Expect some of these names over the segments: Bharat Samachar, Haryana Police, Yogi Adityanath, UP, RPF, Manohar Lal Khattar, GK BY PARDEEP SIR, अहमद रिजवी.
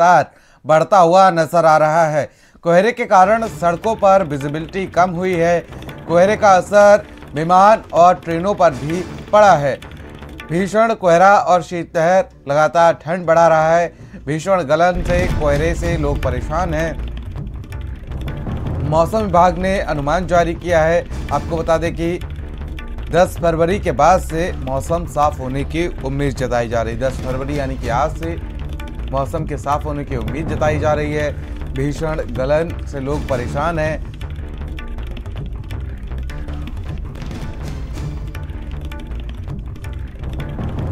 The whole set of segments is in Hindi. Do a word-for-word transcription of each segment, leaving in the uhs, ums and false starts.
लगातार बढ़ता हुआ नजर आ रहा है। कोहरे के कारण सड़कों पर विजिबिलिटी कम हुई है। कोहरे का असर विमान और ट्रेनों पर भी पड़ा है। भीषण कोहरा और शीतलहर लगातार ठंड बढ़ा रहा है। भीषण गलन से कोहरे से लोग परेशान हैं। मौसम विभाग ने अनुमान जारी किया है। आपको बता दें कि दस फरवरी के बाद से मौसम साफ होने की उम्मीद जताई जा रही है। दस फरवरी यानी कि आज से मौसम के साफ होने की उम्मीद जताई जा रही है। भीषण गलन से लोग परेशान हैं।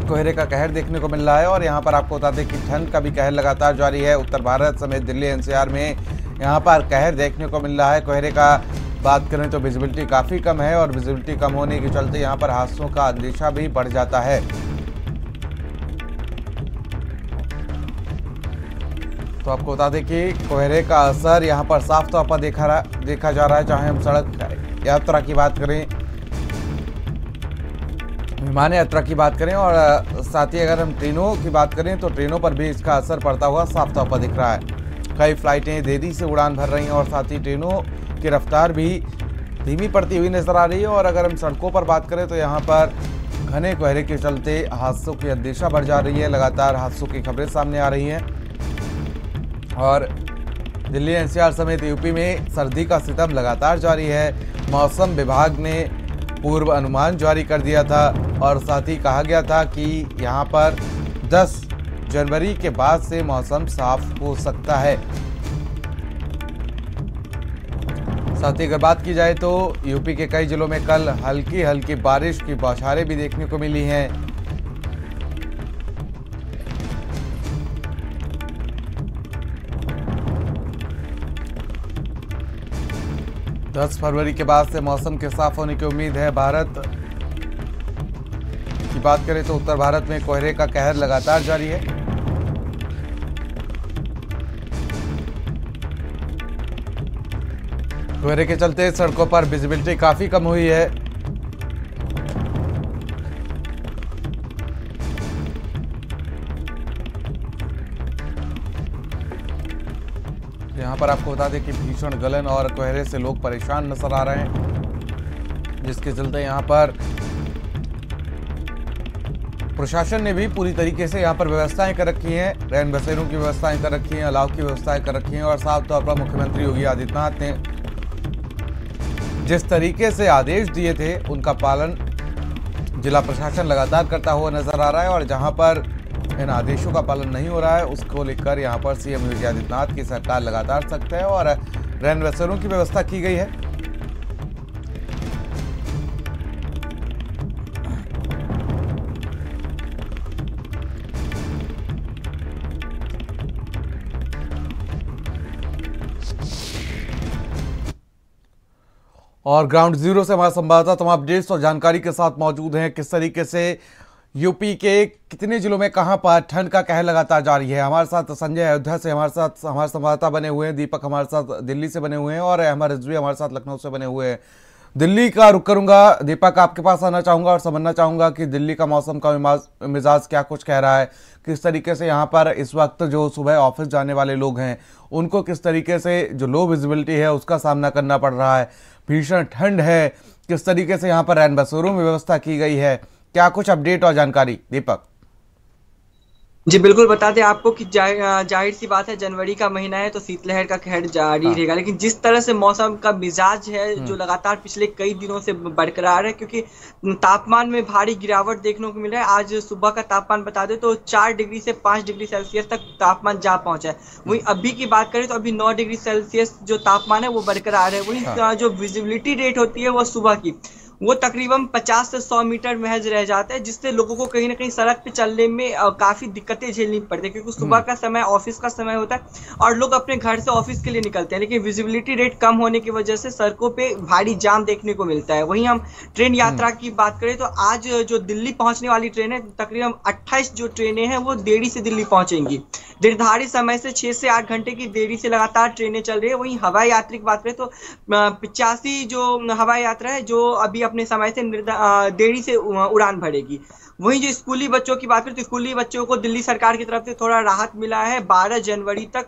कोहरे का कहर देखने को मिल रहा है और यहाँ पर आपको बता दें कि ठंड का भी कहर लगातार जारी है। उत्तर भारत समेत दिल्ली एन सी आर में यहाँ पर कहर देखने को मिल रहा है। कोहरे का बात करें तो विजिबिलिटी काफ़ी कम है और विजिबिलिटी कम होने के चलते यहाँ पर हादसों का अंदेशा भी बढ़ जाता है। तो आपको बता दें कि कोहरे का असर यहाँ पर साफ तौर पर देखा देखा जा रहा है। चाहे हम सड़क यात्रा की बात करें, विमान यात्रा की बात करें और साथ ही अगर हम ट्रेनों की बात करें तो ट्रेनों पर भी इसका असर पड़ता हुआ साफ तौर पर दिख रहा है। कई फ्लाइटें देरी से उड़ान भर रही हैं और साथ ही ट्रेनों की रफ्तार भी धीमी पड़ती हुई नजर आ रही है। और अगर हम सड़कों पर बात करें तो यहाँ पर घने कोहरे के चलते हादसों की अंदेशा बढ़ जा रही है। लगातार हादसों की खबरें सामने आ रही हैं और दिल्ली एन सी आर समेत यू पी में सर्दी का सितम लगातार जारी है। मौसम विभाग ने पूर्व अनुमान जारी कर दिया था और साथ ही कहा गया था कि यहाँ पर दस जनवरी के बाद से मौसम साफ हो सकता है। साथ ही अगर बात की जाए तो यूपी के कई जिलों में कल हल्की हल्की बारिश की बौछारें भी देखने को मिली हैं। दस फरवरी के बाद से मौसम के साफ होने की उम्मीद है। भारत की बात करें तो उत्तर भारत में कोहरे का कहर लगातार जारी है। कोहरे के चलते सड़कों पर विजिबिलिटी काफी कम हुई है। यहाँ पर आपको बता दें कि भीषण गलन और कोहरे से लोग परेशान नजर आ रहे हैं, जिसके चलते यहाँ पर प्रशासन ने भी पूरी तरीके से यहाँ पर व्यवस्थाएं कर रखी हैं। रैन बसेरों की व्यवस्थाएं कर रखी हैं, अलाव की व्यवस्थाएं कर रखी हैं और साफ तौर पर मुख्यमंत्री योगी आदित्यनाथ ने जिस तरीके से आदेश दिए थे उनका पालन जिला प्रशासन लगातार करता हुआ नजर आ रहा है। और जहाँ पर इन आदेशों का पालन नहीं हो रहा है उसको लेकर यहाँ पर सी एम योगी आदित्यनाथ की सरकार लगातार सख्त है और रैन बसेरों की व्यवस्था की गई है। और ग्राउंड जीरो से हमारे संवाददाता तमाम अपडेट्स और जानकारी के साथ मौजूद हैं। किस तरीके से यूपी के कितने जिलों में कहां पर ठंड का कहर लगातार जारी है, हमारे साथ संजय अयोध्या से हमारे साथ हमारे संवाददाता बने हुए हैं। दीपक हमारे साथ दिल्ली से बने हुए हैं और अहमद रिजवी हमारे साथ लखनऊ से बने हुए हैं। दिल्ली का रुक करूंगा, दीपक आपके पास आना चाहूंगा और समझना चाहूंगा कि दिल्ली का मौसम का मिजाज क्या कुछ कह रहा है। किस तरीके से यहाँ पर इस वक्त जो सुबह ऑफिस जाने वाले लोग हैं उनको किस तरीके से जो लो विजिबिलिटी है उसका सामना करना पड़ रहा है। भीषण ठंड है। किस तरीके से यहाँ पर रैन बसेरों में व्यवस्था की गई है, क्या कुछ अपडेट और जानकारी दीपक? जी बिल्कुल, बता दें आपको कि जाहिर सी बात है जनवरी का महीना है तो शीतलहर का कहर जारी रहेगा, लेकिन जिस तरह से मौसम का मिजाज है जो लगातार पिछले कई दिनों से बरकरार है, क्योंकि तापमान में भारी गिरावट देखने को मिला है। आज सुबह का तापमान बता दें तो चार डिग्री से पाँच डिग्री सेल्सियस तक तापमान जा पहुंचा है। वहीं अभी की बात करें तो अभी नौ डिग्री सेल्सियस जो तापमान है वो बरकरार है। वहीं जो विजिबिलिटी रेट होती है वह सुबह की वो तकरीबन पचास से सौ मीटर महज रह जाता है, जिससे लोगों को कहीं ना कहीं सड़क पे चलने में काफ़ी दिक्कतें झेलनी पड़ती है, क्योंकि सुबह का समय ऑफिस का समय होता है और लोग अपने घर से ऑफिस के लिए निकलते हैं। लेकिन विजिबिलिटी रेट कम होने की वजह से सड़कों पे भारी जाम देखने को मिलता है। वहीं हम ट्रेन यात्रा की बात करें तो आज जो दिल्ली पहुँचने वाली ट्रेन है, तकरीबन अट्ठाईस जो ट्रेनें हैं वो देरी से दिल्ली पहुँचेंगी। निर्धारित समय से छः से आठ घंटे की देरी से लगातार ट्रेनें चल रही है। वहीं हवाई यात्रा की बात करें तो पिचासी जो हवाई यात्रा है जो अभी अपने समय से देरी से उड़ान भरेगी। वहीं जो स्कूली बच्चों की बात करें तो स्कूली बच्चों को दिल्ली सरकार की तरफ से थोड़ा राहत मिला है। बारह जनवरी तक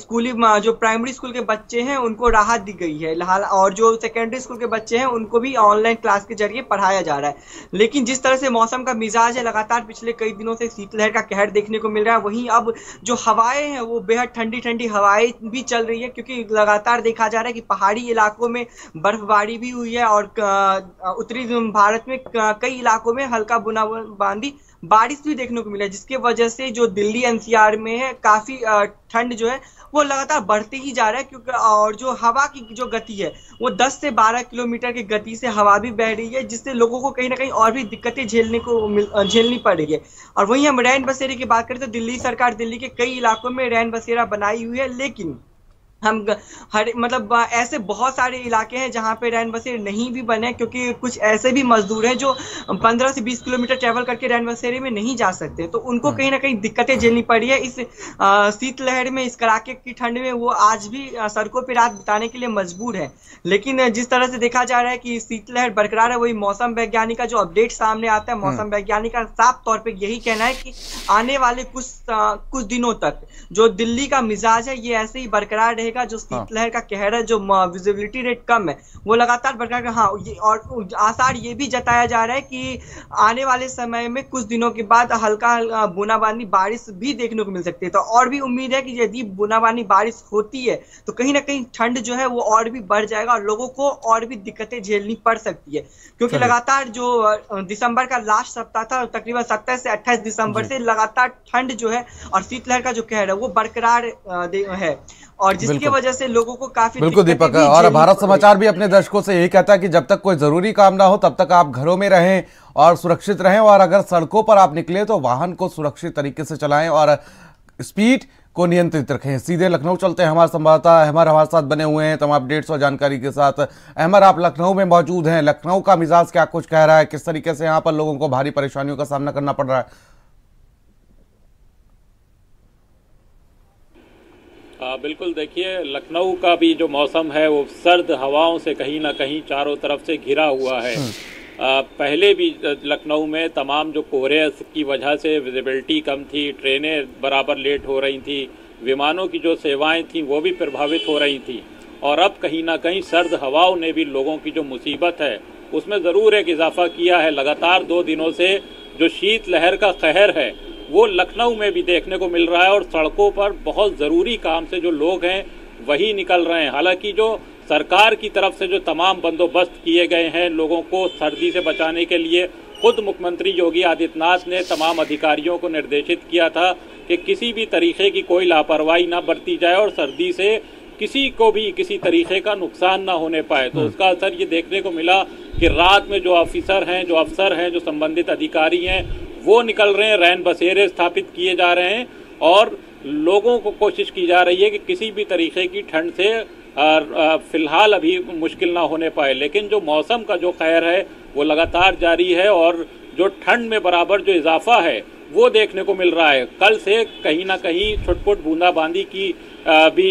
स्कूली जो प्राइमरी स्कूल के बच्चे हैं उनको राहत दी गई है, और जो सेकेंडरी स्कूल के बच्चे हैं उनको भी ऑनलाइन क्लास के जरिए पढ़ाया जा रहा है। लेकिन जिस तरह से मौसम का मिजाज है, लगातार पिछले कई दिनों से शीतलहर का कहर देखने को मिल रहा है। वहीं अब जो हवाएं हैं वो बेहद ठंडी ठंडी हवाएं भी चल रही है, क्योंकि लगातार देखा जा रहा है कि पहाड़ी इलाकों में बर्फबारी भी हुई है और उत्तरी भारत में कई इलाकों में हल्का बूंदाबांदी बारिश भी देखने को मिला, जिसके वजह से जो दिल्ली एनसीआर में है काफी ठंड जो है वो लगातार बढ़ते ही जा रहा है। क्योंकि और जो हवा की जो गति है वो दस से बारह किलोमीटर की गति से हवा भी बह रही है, जिससे लोगों को कहीं ना कहीं और भी दिक्कतें झेलने को झेलनी पड़ रही है। और वहीं हम रैन बसेरे की बात करें तो दिल्ली सरकार दिल्ली के कई इलाकों में रैन बसेरा बनाई हुई है, लेकिन हम हर मतलब ऐसे बहुत सारे इलाके हैं जहाँ पे रैन बसेरे नहीं भी बने, क्योंकि कुछ ऐसे भी मजदूर हैं जो पंद्रह से बीस किलोमीटर ट्रैवल करके रैन बसेरे में नहीं जा सकते, तो उनको कहीं ना कहीं दिक्कतें झेलनी पड़ी है। इस शीतलहर में, इस कड़ाके की ठंड में वो आज भी सड़कों पर रात बिताने के लिए मजबूर है। लेकिन जिस तरह से देखा जा रहा है कि शीतलहर बरकरार है, वही मौसम वैज्ञानिक का जो अपडेट सामने आता है, मौसम वैज्ञानिक का साफ तौर पर यही कहना है कि आने वाले कुछ कुछ दिनों तक जो दिल्ली का मिजाज है ये ऐसे ही बरकरार रहे का, जो शीतलहर का कहर है, जो विजिबिलिटी रेट कम है वो लगातार बढ़कर हाँ, और आसार ये भी जताया जा रहा है कि आने वाले समय में कुछ दिनों के बाद हल्का बूंदाबांदी बारिश भी देखने को मिल सकती है। तो और भी उम्मीद है कि यदि बूंदाबांदी बारिश होती है तो कहीं ना कहीं ठंड जो है वो और भी बढ़ जाएगा और लोगों को और भी दिक्कतें झेलनी पड़ सकती है, क्योंकि लगातार जो दिसंबर का लास्ट सप्ताह था, तकरीबन सत्ताईस से अट्ठाईस दिसंबर से लगातार ठंड जो है और शीतलहर का जो कहर है वो बरकरार है, और जिसकी वजह से लोगों को काफी बिल्कुल दीपक। और भारत समाचार भी अपने दर्शकों से यही कहता है कि जब तक कोई जरूरी काम ना हो तब तक आप घरों में रहें और सुरक्षित रहें, और अगर सड़कों पर आप निकले तो वाहन को सुरक्षित तरीके से चलाएं और स्पीड को नियंत्रित रखें। सीधे लखनऊ चलते हैं, हमारे संवाददाता अहमद हमारे साथ बने हुए हैं तमाम अपडेट्स और जानकारी के साथ। अहमद, आप लखनऊ में मौजूद हैं, लखनऊ का मिजाज क्या कुछ कह रहा है, किस तरीके से यहाँ पर लोगों को भारी परेशानियों का सामना करना पड़ रहा है? आ, बिल्कुल, देखिए लखनऊ का भी जो मौसम है वो सर्द हवाओं से कहीं ना कहीं चारों तरफ से घिरा हुआ है। आ, पहले भी लखनऊ में तमाम जो कोहरे की वजह से विजिबिलिटी कम थी, ट्रेनें बराबर लेट हो रही थी, विमानों की जो सेवाएं थी वो भी प्रभावित हो रही थी, और अब कहीं ना कहीं सर्द हवाओं ने भी लोगों की जो मुसीबत है उसमें ज़रूर एक इजाफा किया है। लगातार दो दिनों से जो शीतलहर का कहर है वो लखनऊ में भी देखने को मिल रहा है, और सड़कों पर बहुत ज़रूरी काम से जो लोग हैं वही निकल रहे हैं। हालांकि जो सरकार की तरफ से जो तमाम बंदोबस्त किए गए हैं लोगों को सर्दी से बचाने के लिए, खुद मुख्यमंत्री योगी आदित्यनाथ ने तमाम अधिकारियों को निर्देशित किया था कि किसी भी तरीके की कोई लापरवाही ना बरती जाए और सर्दी से किसी को भी किसी तरीके का नुकसान ना होने पाए। तो उसका असर ये देखने को मिला कि रात में जो ऑफिसर हैं, जो अफसर हैं, जो संबंधित अधिकारी हैं वो निकल रहे हैं, रैन बसेरे स्थापित किए जा रहे हैं और लोगों को कोशिश की जा रही है कि किसी भी तरीके की ठंड से फिलहाल अभी मुश्किल ना होने पाए। लेकिन जो मौसम का जो खैर है वो लगातार जारी है और जो ठंड में बराबर जो इजाफा है वो देखने को मिल रहा है। कल से कहीं ना कहीं छुटपुट बूंदाबांदी की भी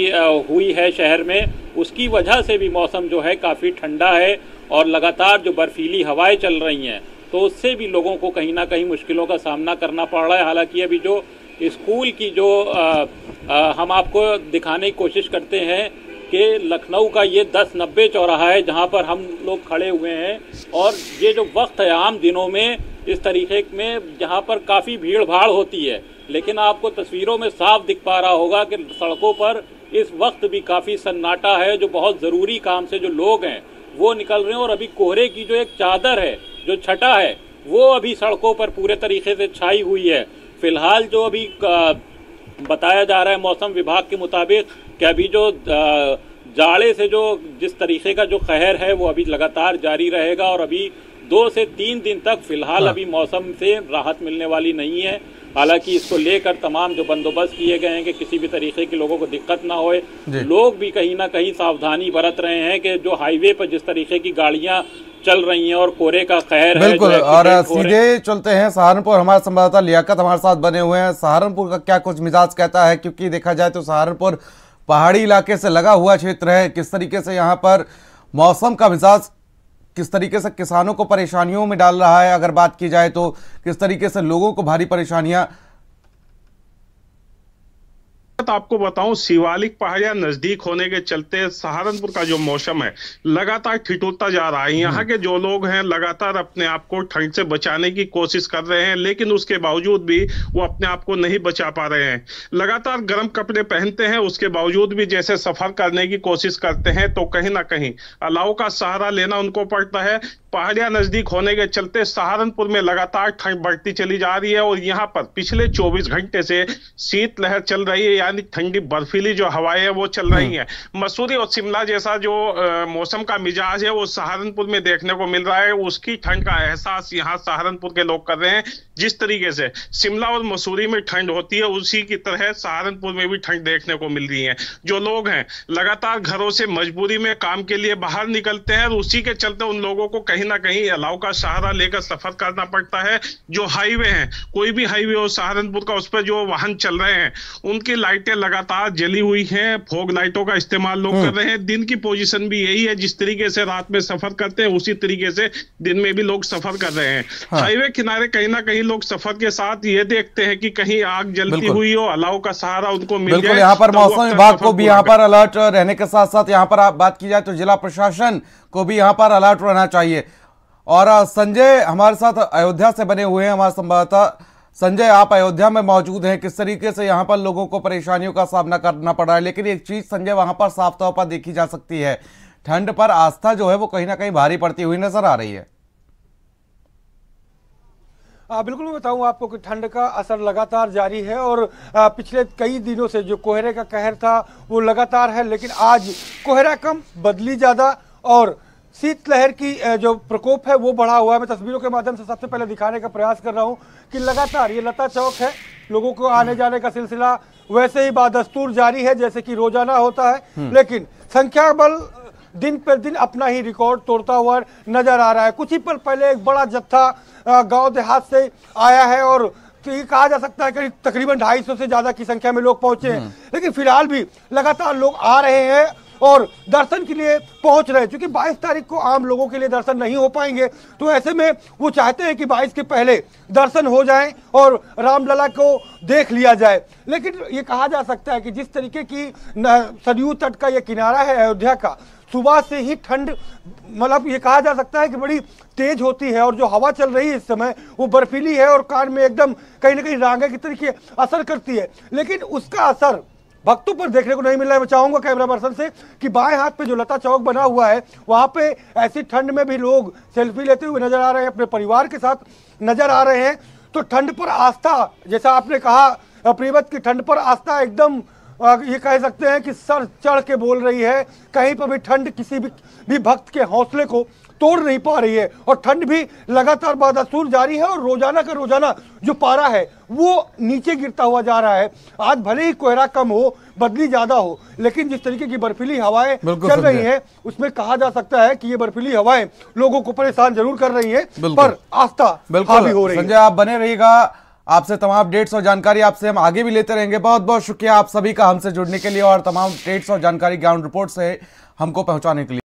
हुई है शहर में, उसकी वजह से भी मौसम जो है काफ़ी ठंडा है और लगातार जो बर्फीली हवाएं चल रही हैं तो उससे भी लोगों को कहीं ना कहीं मुश्किलों का सामना करना पड़ रहा है। हालांकि अभी जो स्कूल की जो आ, आ, हम आपको दिखाने की कोशिश करते हैं कि लखनऊ का ये दस नब्बे चौराहा है जहाँ पर हम लोग खड़े हुए हैं, और ये जो वक्त है आम दिनों में इस तरीके में जहाँ पर काफ़ी भीड़ भाड़ होती है, लेकिन आपको तस्वीरों में साफ दिख पा रहा होगा कि सड़कों पर इस वक्त भी काफ़ी सन्नाटा है। जो बहुत ज़रूरी काम से जो लोग हैं वो निकल रहे हैं, और अभी कोहरे की जो एक चादर है, जो छटा है, वो अभी सड़कों पर पूरे तरीके से छाई हुई है। फिलहाल जो अभी बताया जा रहा है मौसम विभाग के मुताबिक कि अभी जो जाड़े से जो जिस तरीके का जो कहर है वो अभी लगातार जारी रहेगा, और अभी दो से तीन दिन तक फिलहाल अभी मौसम से राहत मिलने वाली नहीं है। हालांकि इसको लेकर तमाम जो बंदोबस्त किए गए हैं कि किसी भी तरीके की लोगों को दिक्कत ना होए, लोग भी कहीं ना कहीं सावधानी बरत रहे हैं कि जो हाईवे पर जिस तरीके की गाड़ियां चल रही हैं और कोहरे का खैर है। बिल्कुल, और सीधे चलते हैं सहारनपुर, हमारे संवाददाता लियाकत हमारे साथ बने हुए हैं। सहारनपुर का क्या कुछ मिजाज कहता है, क्योंकि देखा जाए तो सहारनपुर पहाड़ी इलाके से लगा हुआ क्षेत्र है, किस तरीके से यहाँ पर मौसम का मिजाज किस तरीके से किसानों को परेशानियों में डाल रहा है, अगर बात की जाए तो किस तरीके से लोगों को भारी परेशानियां। आपको बताऊं, शिवालिक पहाड़ियां नजदीक होने के चलते सहारनपुर का जो मौसम है लगातार ठिठुरता जा रहा है। यहाँ के जो लोग हैं लगातार अपने आप को ठंड से बचाने की कोशिश कर रहे हैं, लेकिन उसके बावजूद भी वो अपने आप को नहीं बचा पा रहे हैं। लगातार गर्म कपड़े पहनते हैं, उसके बावजूद भी जैसे सफर करने की कोशिश करते हैं तो कहीं ना कहीं अलाव का सहारा लेना उनको पड़ता है। पहाड़ियां नजदीक होने के चलते सहारनपुर में लगातार ठंड बढ़ती चली जा रही है और यहाँ पर पिछले चौबीस घंटे से शीतलहर चल रही है, यानी ठंडी बर्फीली जो हवाएं हैं वो चल रही हैं। मसूरी और शिमला जैसा जो मौसम का मिजाज है वो सहारनपुर में देखने को मिल रहा है। उसकी ठंड का एहसास यहाँ सहारनपुर के लोग कर रहे हैं। जिस तरीके से शिमला और मसूरी में ठंड होती है, उसी की तरह सहारनपुर में भी ठंड देखने को मिल रही है। जो लोग हैं लगातार घरों से मजबूरी में काम के लिए बाहर निकलते हैं, उसी के चलते उन लोगों को कहीं ना कहीं अलाव का सहारा लेकर सफर करना पड़ता है। जो हाईवे हैं, कोई भी हाईवे हो सहारनपुर का, उस पर जो वाहन चल रहे हैं उनकी लाइटें लगातार जली हुई हैं, फॉग लाइटों का इस्तेमाल लोग कर रहे हैं। दिन की पोजीशन भी यही है, जिस तरीके से रात में सफर करते हैं उसी तरीके से दिन में भी लोग सफर कर रहे हैं। हाँ। हाईवे किनारे कहीं ना कहीं लोग सफर के साथ ये देखते हैं कि कहीं आग जलती हुई हो, अलाव का सहारा उनको मिल जाए। यहाँ पर मौसम विभाग को भी यहाँ पर अलर्ट रहने के साथ साथ यहाँ पर बात की जाए तो जिला प्रशासन को भी यहाँ पर अलर्ट रहना चाहिए। और संजय हमारे साथ अयोध्या से बने हुए हैं, हमारे संवाददाता संजय, आप अयोध्या में मौजूद हैं, किस तरीके से यहाँ पर लोगों को परेशानियों का सामना करना पड़ रहा है। लेकिन एक चीज संजय वहाँ पर साफ तौर पर देखी जा सकती है, ठंड पर आस्था जो है वो कहीं ना कहीं भारी पड़ती हुई नजर आ रही है। आ, बिल्कुल मैं बताऊं आपको कि ठंड का असर लगातार जारी है और आ, पिछले कई दिनों से जो कोहरे का कहर था वो लगातार है, लेकिन आज कोहरा कम, बदली ज़्यादा और शीतलहर की जो प्रकोप है वो बढ़ा हुआ है। मैं तस्वीरों के माध्यम से सबसे पहले दिखाने का प्रयास कर रहा हूँ कि लगातार ये लता चौक है, लोगों को आने जाने का सिलसिला वैसे ही बादस्तूर जारी है जैसे कि रोजाना होता है, लेकिन संख्या बल दिन पर दिन अपना ही रिकॉर्ड तोड़ता हुआ नजर आ रहा है। कुछ ही पल पहले एक बड़ा जत्था गाँव देहात से आया है और तो ये कहा जा सकता है कि तकरीबन ढाई सौ से ज़्यादा की संख्या में लोग पहुंचे हैं, लेकिन फिलहाल भी लगातार लोग आ रहे हैं और दर्शन के लिए पहुंच रहे हैं। क्योंकि बाईस तारीख को आम लोगों के लिए दर्शन नहीं हो पाएंगे, तो ऐसे में वो चाहते हैं कि बाईस के पहले दर्शन हो जाएं और रामलला को देख लिया जाए। लेकिन ये कहा जा सकता है कि जिस तरीके की सरयू तट का ये किनारा है अयोध्या का, सुबह से ही ठंड मतलब ये कहा जा सकता है कि बड़ी तेज होती है और जो हवा चल रही है इस समय वो बर्फीली है और कान में एकदम कहीं ना कहीं रांगे की तरीके असर करती है, लेकिन उसका असर भक्तों पर देखने को नहीं मिल रहा है। मैं चाहूँगा कैमरा पर्सन से कि बाएं हाथ पे जो लता चौक बना हुआ है वहाँ पे ऐसी ठंड में भी लोग सेल्फी लेते हुए नजर आ रहे हैं, अपने परिवार के साथ नजर आ रहे हैं। तो ठंड पर आस्था, जैसा आपने कहा प्रीवत की ठंड पर आस्था एकदम ये कह सकते हैं कि सर चढ़ के बोल रही है। कहीं पर भी ठंड किसी भी, भी भक्त के हौसले को तोड़ नहीं पा रही है और ठंड भी लगातार बदस्तूर जारी है और रोजाना का रोजाना जो पारा है वो नीचे गिरता हुआ जा रहा है। आज भले ही कोहरा कम हो, बदली ज्यादा हो, लेकिन जिस तरीके की बर्फीली हवाएं चल रही हैं उसमें कहा जा सकता है कि ये बर्फीली हवाएं लोगों को परेशान जरूर कर रही हैं, पर आस्था हावी हो रही है। संजय आप बने रहिएगा, आपसे तमाम अपडेट्स और जानकारी आपसे हम आगे भी लेते रहेंगे। बहुत बहुत शुक्रिया आप सभी का हमसे जुड़ने के लिए और तमाम अपडेट्स और जानकारी ग्राउंड रिपोर्ट से हमको पहुंचाने के लिए।